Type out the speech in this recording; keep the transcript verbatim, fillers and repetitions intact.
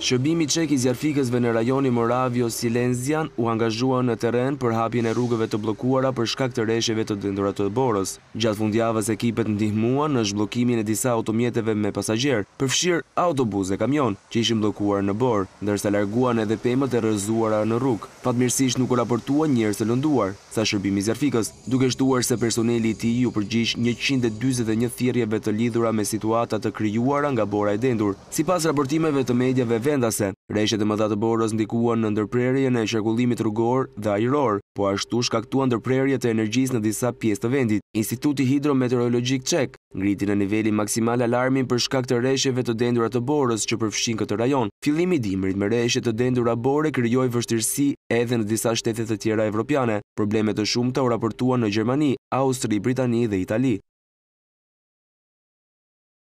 Shërbimi çek i zjarfikësve në rajonin Moravio-Silenzian u angazhua në terren për hapjen e rrugëve të bllokuara për shkak të rreshjeve të dendura të borës. Gjatë fundjavës ekipet ndihmuan në zhbllokimin e disa automjeteve me pasagjerë, përfshirë autobus dhe kamion që ishin bllokuar në borë, ndërsa larguan edhe pemët e rrëzuara në rrugë. Fatmirësisht nuk u raportuan njerëz të lënduar, sa shërbimi zjarfikës, duke shtuar se personeli i tij u përgjigj njëqind e dyzet e një thirrjeve të lidhura me situata të krijuara nga bora e dendur. Sipas raportimeve të mediave vendase, rreshtet e mëdha të borës ndikuan në ndërprerjen e qarkullimit rrugor dhe ajror, po ashtu shkaktuan ndërprerje të energjisë në disa pjesë të vendit. Instituti Hidrometeorologjik Çek ngriti në nivelin maksimal alarmin për shkak të rreshjeve të dendura të borës që përfshin këtë rajon. Fillimi i dimrit me rreshje të dendura bore krijoi vështirësi edhe në disa shtete të tjera evropiane. Probleme të shumta u raportuan në Gjermani, Austri, Britani dhe Itali.